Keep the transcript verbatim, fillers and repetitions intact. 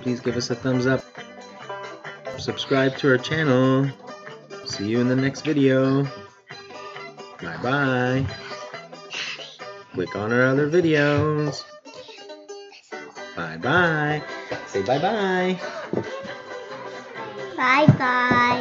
Please give us a thumbs up, subscribe to our channel, see you in the next video, bye bye, click on our other videos, bye bye, say bye bye, bye bye.